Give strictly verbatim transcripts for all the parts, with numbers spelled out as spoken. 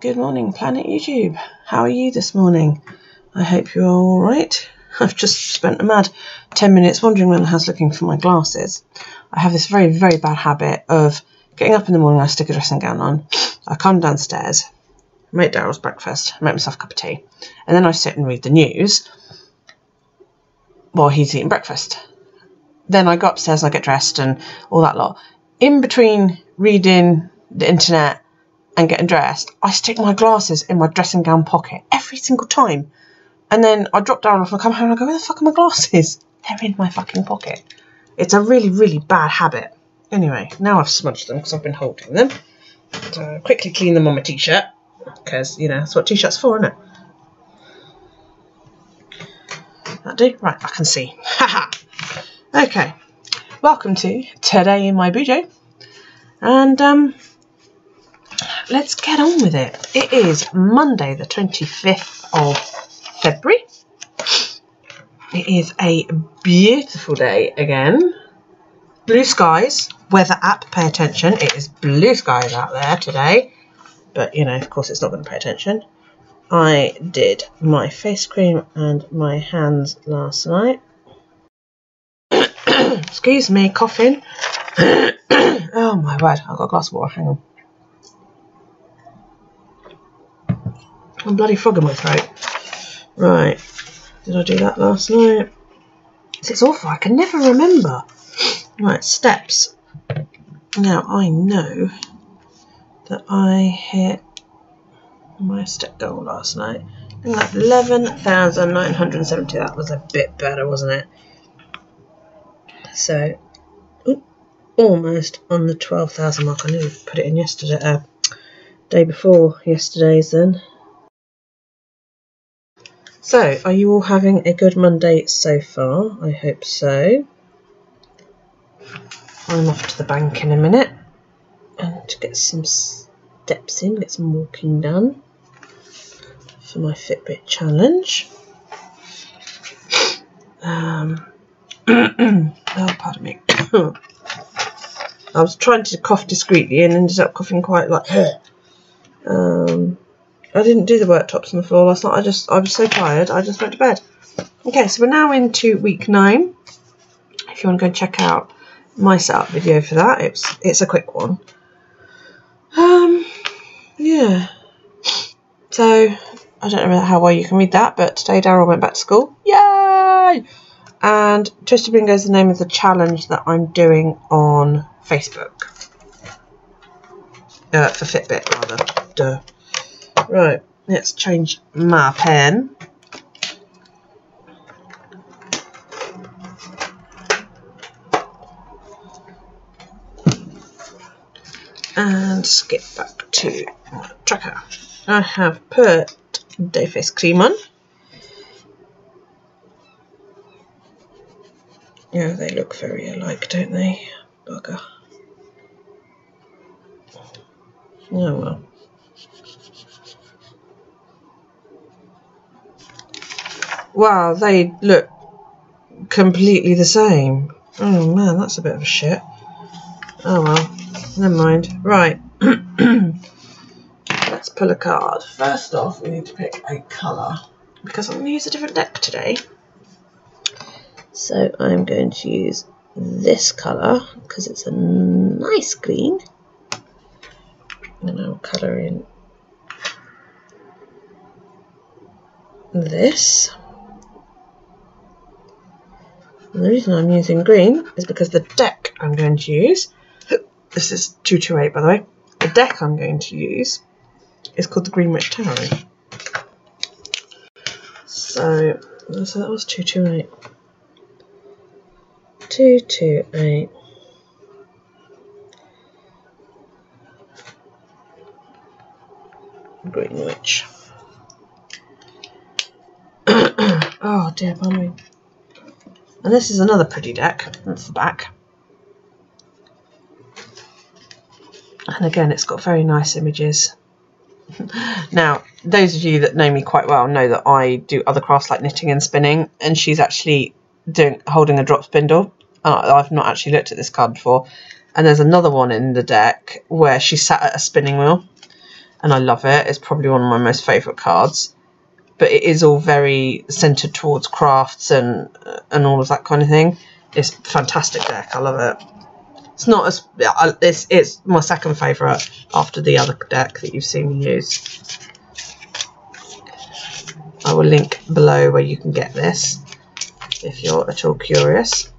Good morning, Planet YouTube. How are you this morning? I hope you're all right. I've just spent a mad ten minutes wandering around the house looking for my glasses. I have this very, very bad habit of getting up in the morning, I stick a dressing gown on, I come downstairs, make Darrell's breakfast, make myself a cup of tea, and then I sit and read the news while he's eating breakfast. Then I go upstairs and I get dressed and all that lot. In between reading the internet and getting dressed, I stick my glasses in my dressing gown pocket every single time. And then I drop down off and I come home and I go, where the fuck are my glasses? They're in my fucking pocket. It's a really, really bad habit. Anyway, now I've smudged them because I've been holding them. So I'll quickly clean them on my t-shirt because, you know, that's what t-shirt's for, isn't it? That do? Right, I can see. Haha! Okay, welcome to Today in My Bujo, and um, let's get on with it. It is Monday the twenty-fifth of February. It is a beautiful day again. Blue skies, weather app, pay attention. It is blue skies out there today, but you know, of course it's not going to pay attention. I did my face cream and my hands last night. Excuse me, coughing. Oh my word, I've got a glass of water, hang on. I'm bloody frog in my throat. Right, did I do that last night? It's awful, I can never remember. Right, steps. Now I know that I hit my step goal last night. I think like eleven thousand nine hundred seventy, that was a bit better, wasn't it? So, ooh, almost on the twelve thousand mark. I knew I put it in yesterday, uh, day before yesterday's then. So, are you all having a good Monday so far? I hope so. I'm off to the bank in a minute and to get some steps in, get some walking done for my Fitbit challenge. Um... Oh, pardon me. I was trying to cough discreetly and ended up coughing quite like. um, I didn't do the worktops on the floor last night. I just I was so tired. I just went to bed. Okay, so we're now into week nine. If you want to go and check out my setup video for that, it's it's a quick one. Um, yeah. So I don't know how well you can read that, but today Darrell went back to school. Yay! And Twisted Bingo is the name of the challenge that I'm doing on Facebook. Uh, for Fitbit, rather. Duh. Right, let's change my pen. And skip back to my tracker. I have put day face cream on. Yeah, they look very alike, don't they? Bugger. Oh well. Wow, they look completely the same. Oh man, that's a bit of a shit. Oh well, never mind. Right. Let's pull a card. First off, we need to pick a colour because I'm going to use a different deck today. So I'm going to use this colour because it's a nice green, and I'll colour in this. And the reason I'm using green is because the deck I'm going to use, this is two two eight by the way, the deck I'm going to use is called the Green Witch Tower. So, so that was two two eight. Two, two, eight. Green Witch. Oh dear, bummy. And this is another pretty deck. That's the back. And again, it's got very nice images. Now, those of you that know me quite well know that I do other crafts like knitting and spinning, and she's actually doing holding a drop spindle. I've not actually looked at this card before, and there's another one in the deck where she sat at a spinning wheel, and I love it. It's probably one of my most favourite cards. But it is all very centred towards crafts and and all of that kind of thing. It's a fantastic deck. I love it. It's not as it's it's my second favourite after the other deck that you've seen me use. I will link below where you can get this if you're at all curious.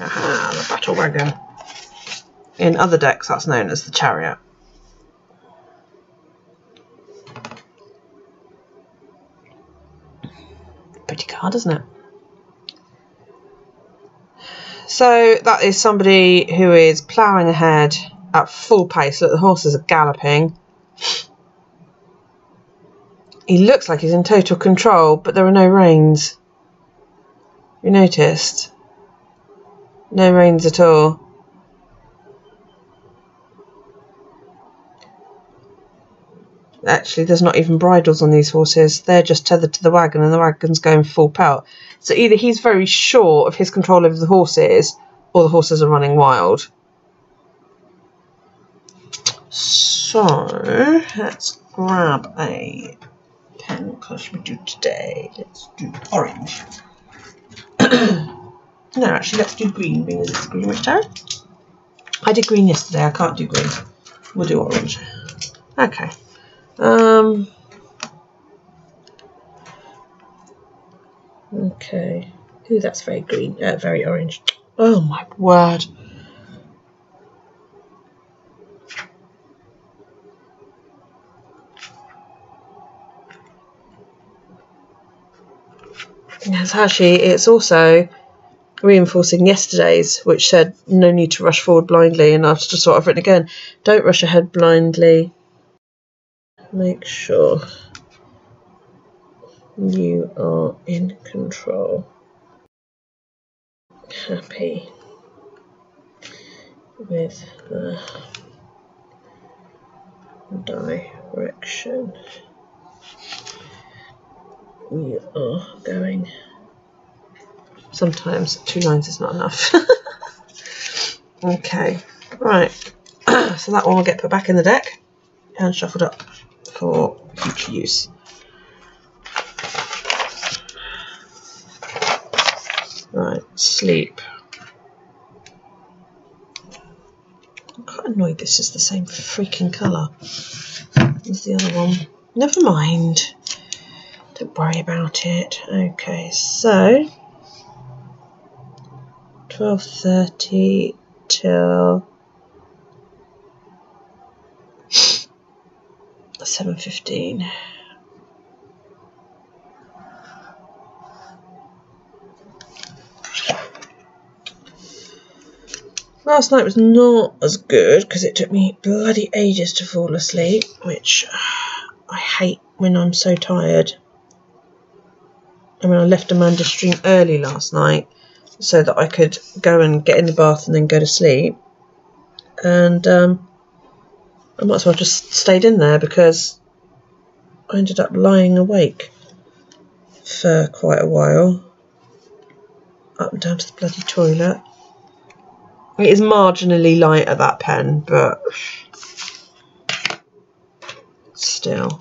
Aha, the Battle Wagon. In other decks, that's known as the Chariot. Pretty card, isn't it? So that is somebody who is ploughing ahead at full pace. Look, the horses are galloping. He looks like he's in total control, but there are no reins. You noticed? No reins at all. Actually, there's not even bridles on these horses. They're just tethered to the wagon and the wagon's going full pelt. So either he's very sure of his control over the horses or the horses are running wild. So let's grab a pen. What should we do today? Let's do orange. No, actually, let's do green, being as it's Green Witch Tower. I did green yesterday. I can't do green. We'll do orange. Okay. Um. Okay. Ooh, that's very green. Uh, very orange. Oh, my word. Yes, actually, it's also reinforcing yesterday's, which said no need to rush forward blindly, and I've just sort of written again, don't rush ahead blindly, make sure you are in control, happy with the direction you are going. Sometimes two lines is not enough. Okay, right. So that one will get put back in the deck and shuffled up for future use. Right, sleep. I'm quite annoyed this is the same freaking colour as the other one. Never mind. Don't worry about it. Okay, so twelve thirty till seven fifteen. Last night was not as good because it took me bloody ages to fall asleep, which I hate when I'm so tired. I mean, I left Amanda's stream early last night so that I could go and get in the bath and then go to sleep, and um, I might as well just stayed in there because I ended up lying awake for quite a while, up and down to the bloody toilet. It is marginally lighter, that pen, but still.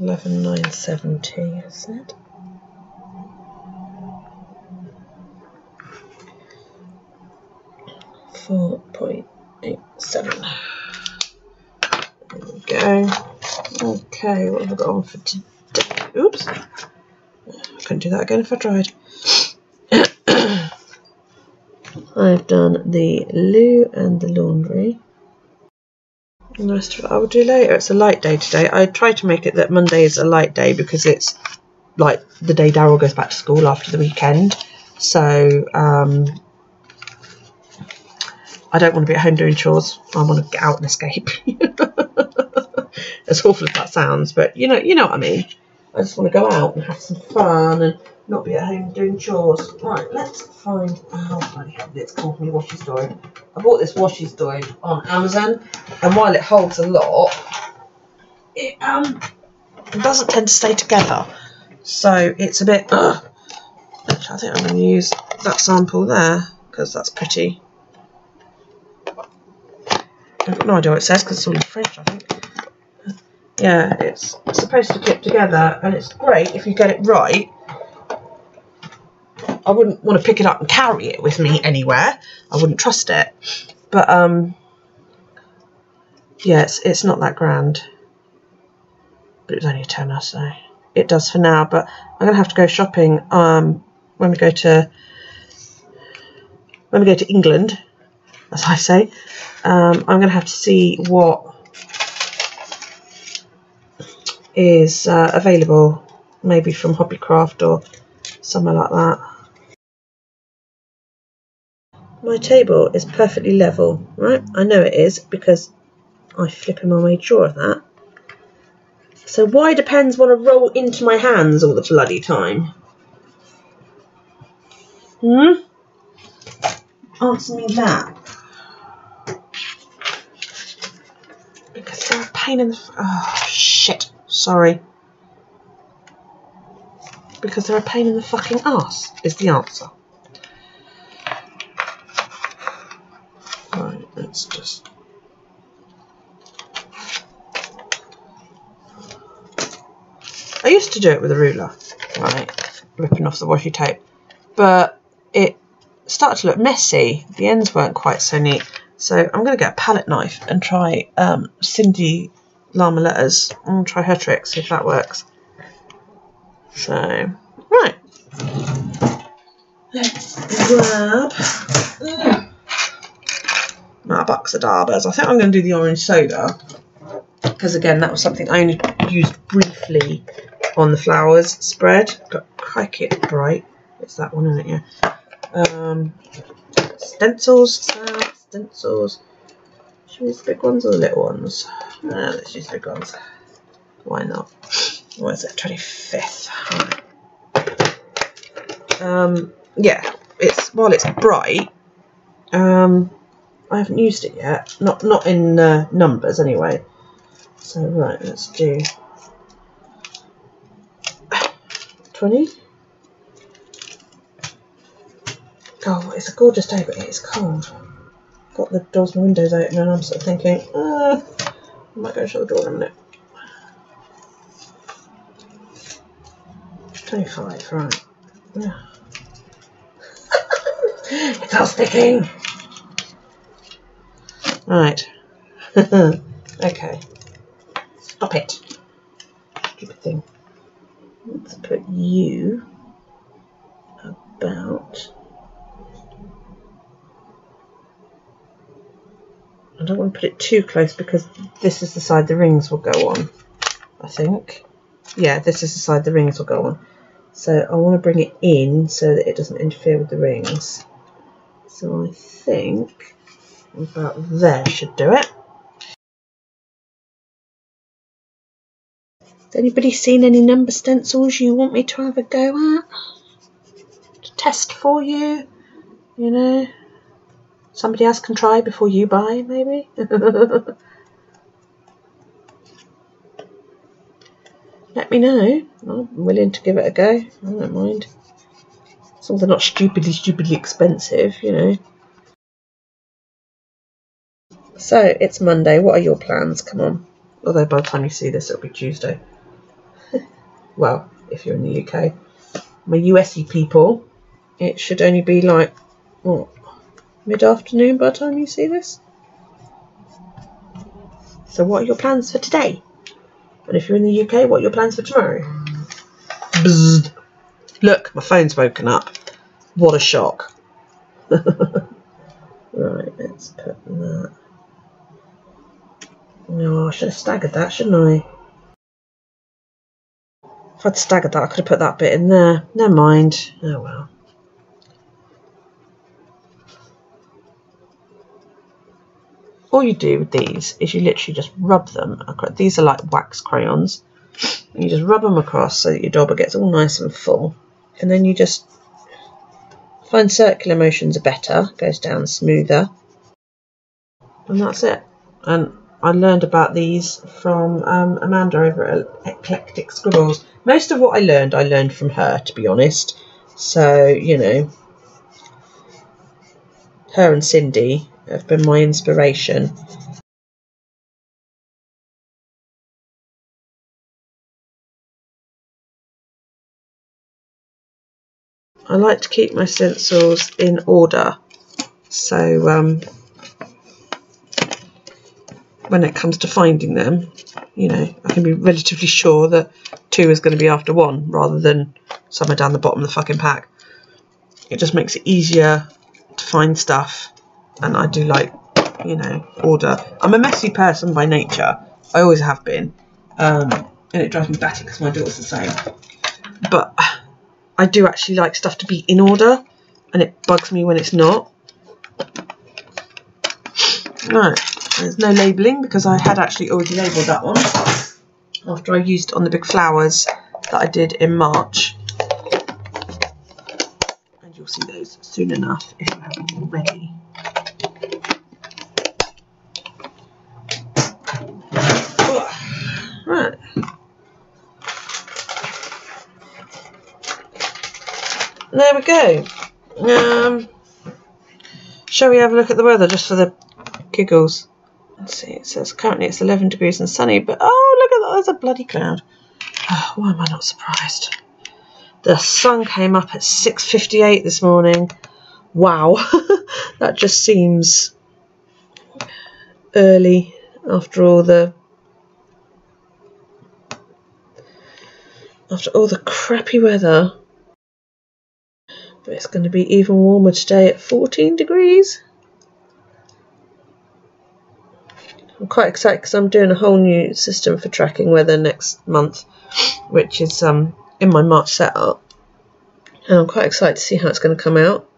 eleven nine seventy, is it? four point eight seven. There we go. Okay, what have I got on for today? Oops. I couldn't do that again if I tried. I've done the loo and the laundry. And the rest of it I will do later. It's a light day today. I try to make it that Monday is a light day because it's like the day Darrell goes back to school after the weekend. So, um... I don't want to be at home doing chores. I want to get out and escape. As awful as that sounds, but you know, you know what I mean. I just want to go out and have some fun and not be at home doing chores. Right, let's find out. Bloody hell, it's called me washi storage. I bought this washi storage on Amazon, and while it holds a lot, it um doesn't tend to stay together. So it's a bit. Uh, actually, I think I'm going to use that sample there because that's pretty. I've got no idea what it says because it's all in French, I think. Yeah, it's supposed to clip together, and it's great if you get it right. I wouldn't want to pick it up and carry it with me anywhere. I wouldn't trust it. But, um, yeah, it's, it's not that grand. But it was only a tenner, so it does for now. But I'm going to have to go shopping um, when we go to, when we go to England, as I say. Um, I'm going to have to see what is uh, available, maybe from Hobbycraft or somewhere like that. My table is perfectly level, right? I know it is because I flipping my way sure of that. So why do pens want to roll into my hands all the bloody time? Hmm? Answer me that. Because they're a pain in the f- oh, shit. Sorry. Because they're a pain in the fucking ass, is the answer. Right, let's just... I used to do it with a ruler, right, ripping off the washi tape, but it started to look messy. The ends weren't quite so neat, so I'm going to get a palette knife and try um, Cindy Llama Letters. I'm going to try her tricks, see if that works. So, right, let's grab uh, my box of Daubers. I think I'm going to do the orange soda, because again, that was something I only used briefly on the flowers spread. Got Cricut Bright, it's that one, isn't it? Yeah. Um, stencils, uh, stencils. Should we use the big ones or the little ones? No, let's use the big ones. Why not? Where's that? twenty-fifth. Right. Um, yeah, it's while it's bright. Um, I haven't used it yet. Not not in uh, numbers anyway. So right, let's do twenty. Oh, it's a gorgeous day, but it is cold. Got the doors and windows open, and I'm sort of thinking, uh, I might go shut the door in a minute. twenty-five, right. Yeah. It's all sticking! Right. Okay. Stop it. Stupid thing. Let's put you about... I don't want to put it too close because this is the side the rings will go on, I think. Yeah, this is the side the rings will go on. So I want to bring it in so that it doesn't interfere with the rings. So I think about there should do it. Has anybody seen any number stencils you want me to have a go at? To test for you, you know? Somebody else can try before you buy, maybe? Let me know. I'm willing to give it a go. I don't mind. As long as they're not stupidly, stupidly expensive, you know. So, it's Monday. What are your plans? Come on. Although by the time you see this, it'll be Tuesday. Well, if you're in the U K. My U S Y people, it should only be like, what? Mid-afternoon by the time you see this. So what are your plans for today? And if you're in the U K, what are your plans for tomorrow? Bzzz. Look, my phone's woken up. What a shock. Right, let's put that. No, I should have staggered that, shouldn't I? If I'd staggered that, I could have put that bit in there. Never mind. Oh well. All you do with these is you literally just rub them across. These are like wax crayons. You just rub them across so that your dauber gets all nice and full. and then you just find circular motions are better, goes down smoother, and that's it. And I learned about these from um, Amanda over at Eclectic Scribbles. Most of what I learned, I learned from her, to be honest. So, you know, her and Cindy have been my inspiration. I like to keep my stencils in order, so um, when it comes to finding them, you know, I can be relatively sure that two is going to be after one rather than somewhere down the bottom of the fucking pack. It just makes it easier to find stuff, and I do like, you know, order. I'm a messy person by nature. I always have been, um, and it drives me batty because my daughter's the same. But I do actually like stuff to be in order, and it bugs me when it's not. No, there's no labelling because I had actually already labelled that one after I used it on the big flowers that I did in March. And you'll see those soon enough if you haven't already. Right. There we go. Um, shall we have a look at the weather just for the giggles? Let's see. It says currently it's eleven degrees and sunny, but oh, look at that. There's a bloody cloud. Oh, why am I not surprised? The sun came up at six fifty-eight this morning. Wow. That just seems early after all the after all the crappy weather. But it's going to be even warmer today at fourteen degrees. I'm quite excited because I'm doing a whole new system for tracking weather next month, which is um, in my March setup. And I'm quite excited to see how it's going to come out.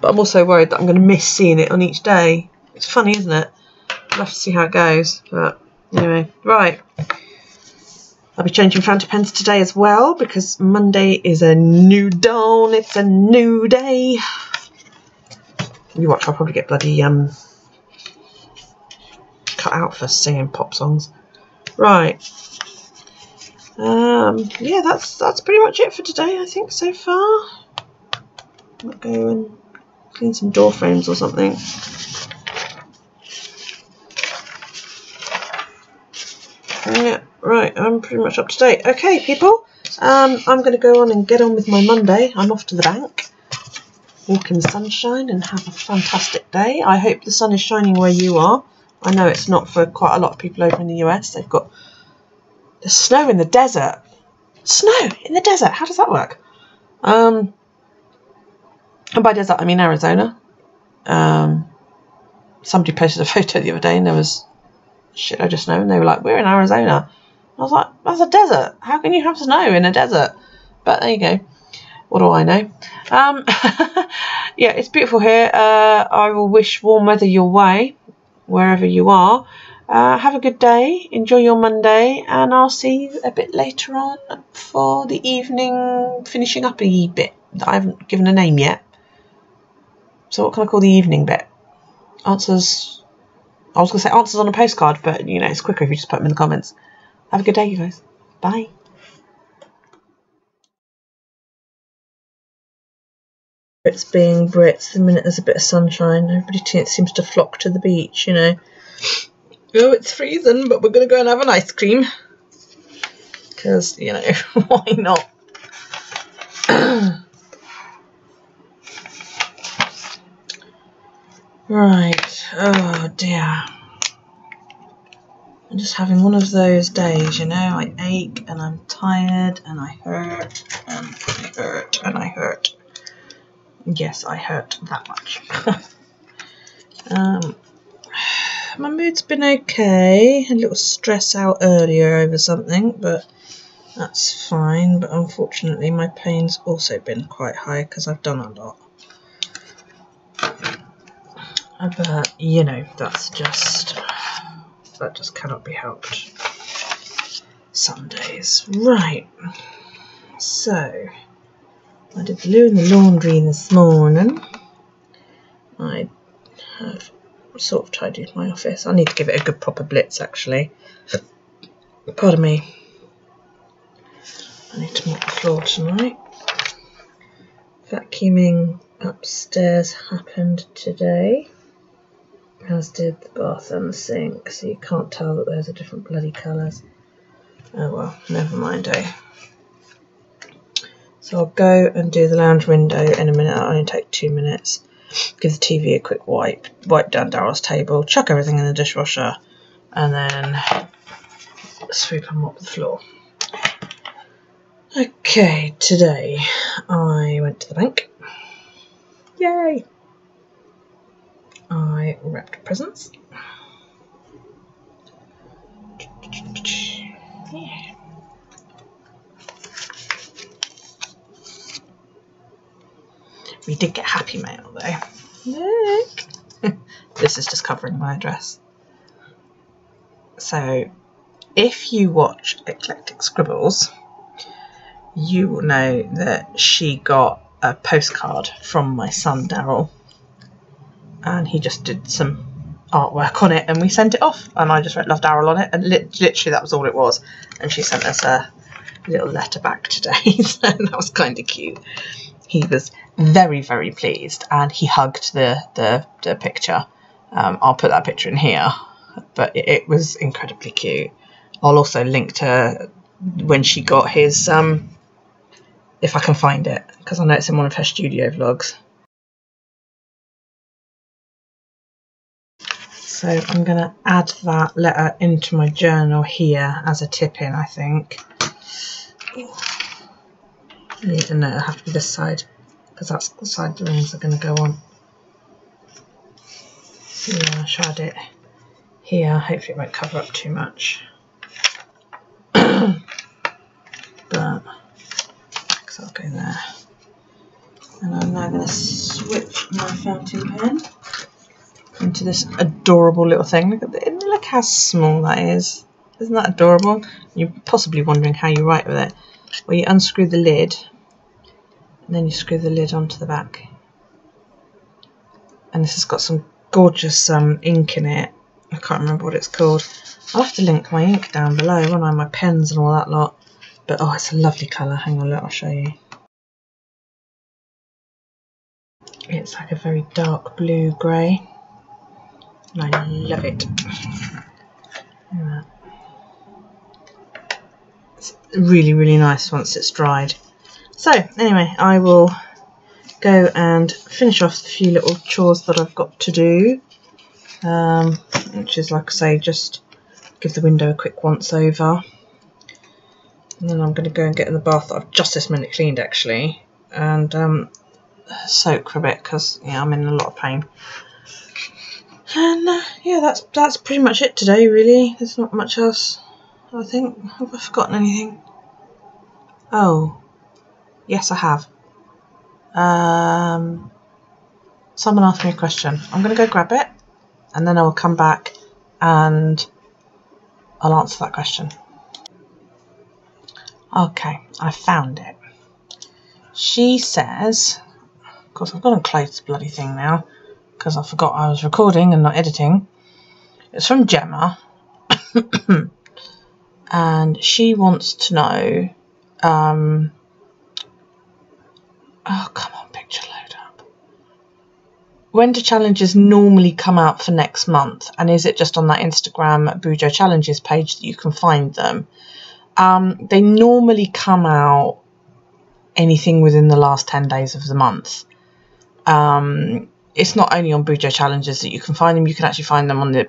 But I'm also worried that I'm going to miss seeing it on each day. It's funny, isn't it? We'll have to see how it goes. But anyway, right. I'll be changing fountain pens today as well because Monday is a new dawn. It's a new day. You watch, I'll probably get bloody um cut out for singing pop songs. Right. Um. Yeah, that's that's pretty much it for today, I think, so far. I'll go and clean some door frames or something. Yeah. Right, I'm pretty much up to date. Okay, people, um, I'm going to go on and get on with my Monday. I'm off to the bank, walk in the sunshine and have a fantastic day. I hope the sun is shining where you are. I know it's not for quite a lot of people over in the U S. They've got the snow in the desert. Snow in the desert. How does that work? Um, and by desert, I mean Arizona. Um, somebody posted a photo the other day and there was shitload of snow and they were like, we're in Arizona. I was like, that's a desert. How can you have snow in a desert? But there you go. What do I know? Um, yeah, it's beautiful here. Uh, I will wish warm weather your way, wherever you are. Uh, have a good day. Enjoy your Monday. And I'll see you a bit later on for the evening, finishing up a bit that I haven't given a name yet. So what can I call the evening bit? Answers. I was going to say answers on a postcard, but, you know, it's quicker if you just put them in the comments. Have a good day, you guys. Bye. Brits being Brits, the minute there's a bit of sunshine, everybody seems to flock to the beach, you know. Oh, it's freezing, but we're going to go and have an ice cream. Because, you know, why not? Right. Oh, dear. I'm just having one of those days, you know, I ache and I'm tired and I hurt and I hurt and I hurt. Yes, I hurt that much. um, my mood's been okay. A little stress out earlier over something, but that's fine. But unfortunately, my pain's also been quite high because I've done a lot. But, you know, that's just... that just cannot be helped. So some days. Right, so I did the loo and the laundry this morning. I have sort of tidied my office. I need to give it a good proper blitz actually. Pardon me. I need to mop the floor tonight. Vacuuming upstairs happened today, as did the bath and the sink, so you can't tell that those are different bloody colours. Oh well, never mind, eh? So I'll go and do the lounge window in a minute. That'll only take two minutes. Give the T V a quick wipe, wipe down Darrell's table, chuck everything in the dishwasher, and then sweep and mop the floor. Okay, today I went to the bank. Yay! I wrapped presents. Yeah. We did get happy mail though. Look! This is just covering my address. So, if you watch Eclectic Scribbles, you will know that she got a postcard from my son Darrell, and he just did some artwork on it and we sent it off, and I just wrote "Love Darrell" on it, and li literally that was all it was, and she sent us a little letter back today. So that was kind of cute. He was very very pleased and he hugged the, the, the picture. um, I'll put that picture in here, but it, it was incredibly cute. I'll also link to when she got his um, if I can find it, because I know it's in one of her studio vlogs. So I'm going to add that letter into my journal here as a tip-in, I think. And it'll have to be this side, because that's the side the rings are going to go on. So yeah, I'll just add it here. Hopefully it won't cover up too much. But... I'll go there, and I'm now going to switch my fountain pen into this adorable little thing. Look at the, look how small that is. Isn't that adorable? You're possibly wondering how you write with it. Well, you unscrew the lid, and then you screw the lid onto the back. And this has got some gorgeous um, ink in it. I can't remember what it's called. I'll have to link my ink down below, won't I? My pens and all that lot. But oh, it's a lovely colour. Hang on, look, I'll show you. It's like a very dark blue grey, and I love it. It's really, really nice once it's dried. So anyway, I will go and finish off the few little chores that I've got to do, um, which is, like I say, just give the window a quick once over. And then I'm going to go and get in the bath that I've just this minute cleaned actually, and um, soak for a bit, because yeah, I'm in a lot of pain. And uh, yeah, that's that's pretty much it today really. There's not much else, I think. Have I forgotten anything? Oh, yes I have. Um, someone asked me a question. I'm going to go grab it, and then I will come back and I'll answer that question. Okay, I found it. She says, of course I've got to close the bloody thing now because I forgot I was recording and not editing. It's from Gemma and she wants to know, um, oh come on, picture load up. When do challenges normally come out for next month, and is it just on that Instagram Bujo Challenges page that you can find them? Um, they normally come out anything within the last ten days of the month. Um, it's not only on Bujo Challenges that you can find them. You can actually find them on the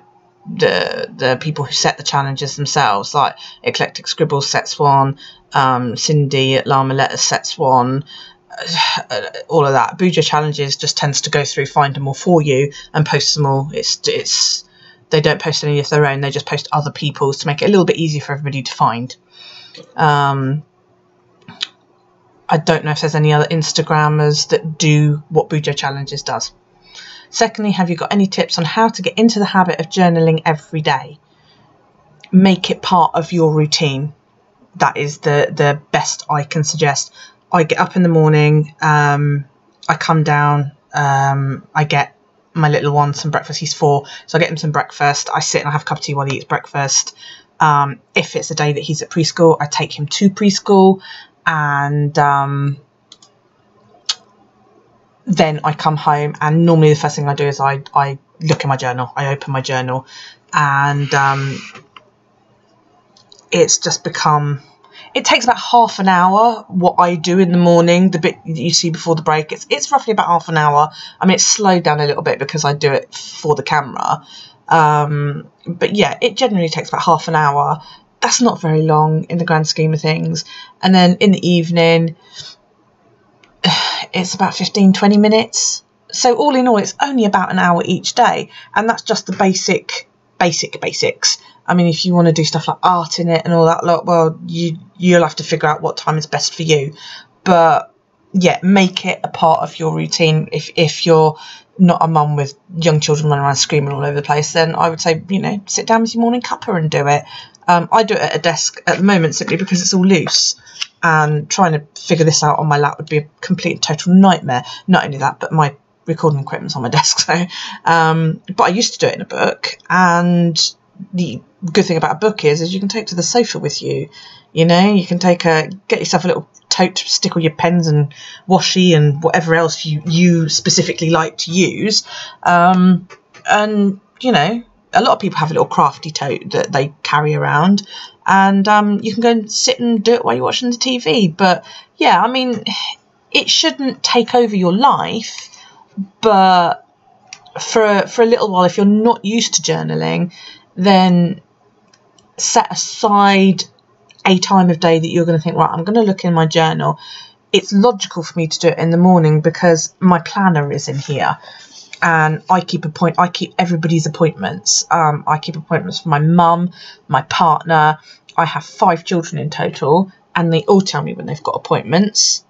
the, the people who set the challenges themselves, like Eclectic Scribbles sets one, um, Cindy Llama Letters sets one, uh, all of that. Bujo Challenges just tends to go through, find them all for you and post them all. It's... it's They don't post any of their own. They just post other people's to make it a little bit easier for everybody to find. Um, I don't know if there's any other Instagrammers that do what Bujo Challenges does. Secondly, have you got any tips on how to get into the habit of journaling every day? Make it part of your routine. that is the the best I can suggest. I get up in the morning, um, I come down, um, I get my little one some breakfast. He's four, so I get him some breakfast. I sit and I have a cup of tea while he eats breakfast. Um, if it's a day that he's at preschool, I take him to preschool, and um, then I come home, and normally the first thing I do is I, I look in my journal. I open my journal, and um, it's just become... It takes about half an hour, what I do in the morning, the bit that you see before the break. It's, it's roughly about half an hour. I mean, it's slowed down a little bit because I do it for the camera. Um, but yeah, it generally takes about half an hour. That's not very long in the grand scheme of things. And then in the evening, it's about fifteen, twenty minutes. So all in all, it's only about an hour each day. And that's just the basic, basic basics. I mean, if you want to do stuff like art in it and all that lot, well, you, you'll have to figure out what time is best for you. But yeah, make it a part of your routine. If, if you're not a mum with young children running around screaming all over the place, then I would say, you know, sit down with your morning cuppa and do it. Um, I do it at a desk at the moment simply because it's all loose, and trying to figure this out on my lap would be a complete and total nightmare. Not only that, but my recording equipment's on my desk. So, um, but I used to do it in a book, and the good thing about a book is is you can take it to the sofa with you. You know, you can take a get yourself a little tote to stick all your pens and washi and whatever else you you specifically like to use. Um and you know, a lot of people have a little crafty tote that they carry around, and um you can go and sit and do it while you're watching the T V. But yeah, I mean, it shouldn't take over your life, but for a, for a little while, if you're not used to journaling, then set aside a time of day that you're going to think, right, I'm going to look in my journal. It's logical for me to do it in the morning because my planner is in here, and I keep a point. I keep everybody's appointments. Um, I keep appointments for my mum, my partner. I have five children in total, and they all tell me when they've got appointments.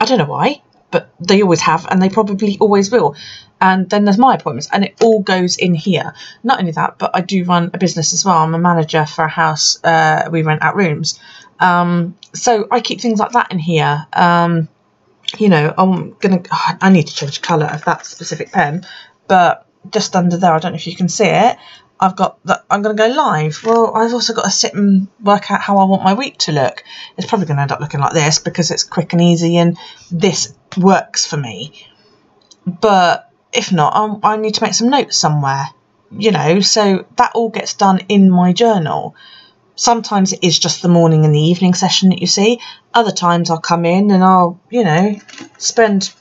I don't know why, but they always have, and they probably always will. And then there's my appointments, and it all goes in here. Not only that, but I do run a business as well. I'm a manager for a house. Uh, we rent out rooms. Um, so I keep things like that in here. Um, you know, I'm going to, oh, I need to change the colour of that specific pen, but just under there, I don't know if you can see it, I've got that I'm going to go live. Well, I've also got to sit and work out how I want my week to look. It's probably going to end up looking like this because it's quick and easy and this works for me. But if not, I'm, I need to make some notes somewhere, you know, so that all gets done in my journal. Sometimes it is just the morning and the evening session that you see. Other times I'll come in and I'll, you know, spend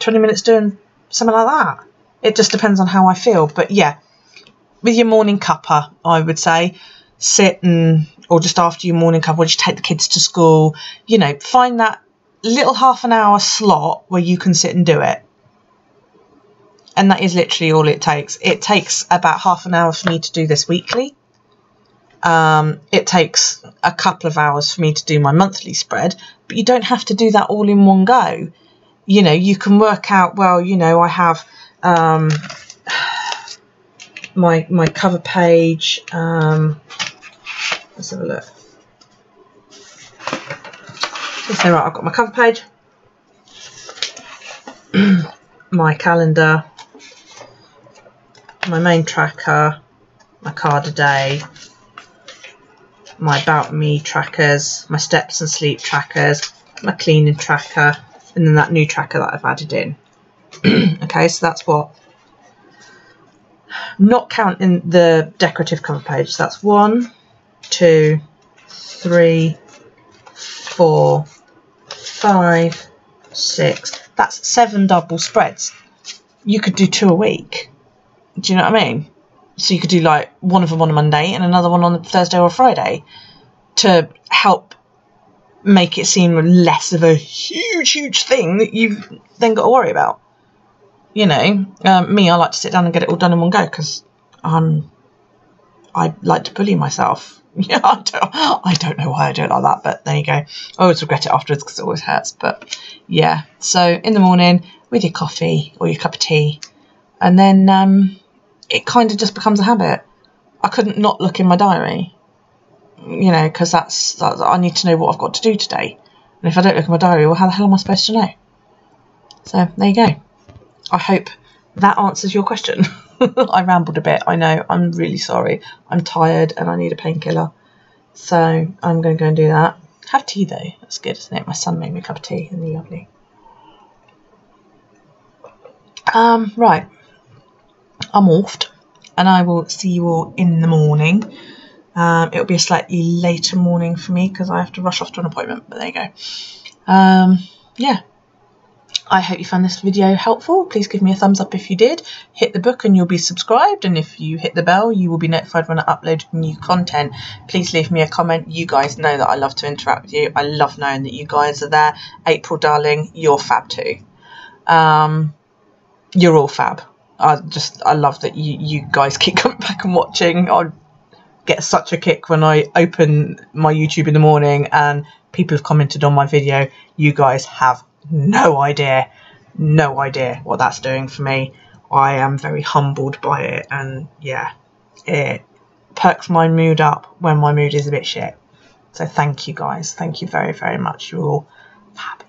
twenty minutes doing something like that. It just depends on how I feel. But yeah, with your morning cuppa, I would say, sit and, or just after your morning cuppa, or just take the kids to school, you know, find that little half an hour slot where you can sit and do it. And that is literally all it takes. It takes about half an hour for me to do this weekly. Um, it takes a couple of hours for me to do my monthly spread, but you don't have to do that all in one go. You know, you can work out, well, you know, I have um, my, my cover page. Um, let's have a look. Let's say, right, I've got my cover page, my calendar, my main tracker, my card a day, my about me trackers, my steps and sleep trackers, my cleaning tracker, and then that new tracker that I've added in. Okay, so that's what, not counting the decorative cover page, that's one, two, three, four, five, six, that's seven double spreads. You could do two a week. Do you know what I mean? So you could do like one of them on a Monday and another one on a Thursday or a Friday to help make it seem less of a huge, huge thing that you've then got to worry about. You know, um, me, I like to sit down and get it all done in one go because um, I like to bully myself. Yeah, I don't, I don't know why I do it like that, but there you go. I always regret it afterwards because it always hurts. But yeah, so in the morning with your coffee or your cup of tea, and then... Um, it kind of just becomes a habit. I couldn't not look in my diary. you know, because that's, that's I need to know what I've got to do today. And if I don't look at my diary, well, how the hell am I supposed to know? So there you go. I hope that answers your question. I rambled a bit. I know. I'm really sorry. I'm tired and I need a painkiller. So I'm going to go and do that. Have tea, though. That's good, isn't it? My son made me a cup of tea. Isn't he lovely? Um, right. I'm morphed. And I will see you all in the morning. Um, it'll be a slightly later morning for me because I have to rush off to an appointment. But there you go. Um, yeah. I hope you found this video helpful. Please give me a thumbs up if you did. Hit the book and you'll be subscribed. And if you hit the bell, you will be notified when I upload new content. Please leave me a comment. You guys know that I love to interact with you. I love knowing that you guys are there. April, darling, you're fab too. Um, you're all fab. I just, I love that you, you guys keep coming back and watching. I get such a kick when I open my YouTube in the morning and people have commented on my video. You guys have no idea no idea what that's doing for me. I am very humbled by it, and yeah, it perks my mood up when my mood is a bit shit. So thank you guys, thank you very very much. You're all fab.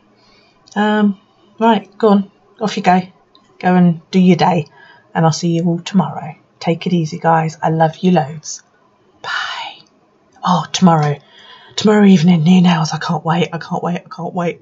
Um right, go on, off you go, go and do your day, and I'll see you all tomorrow. Take it easy, guys. I love you loads. Bye. Oh, tomorrow tomorrow evening, new nails. I can't wait, I can't wait, I can't wait.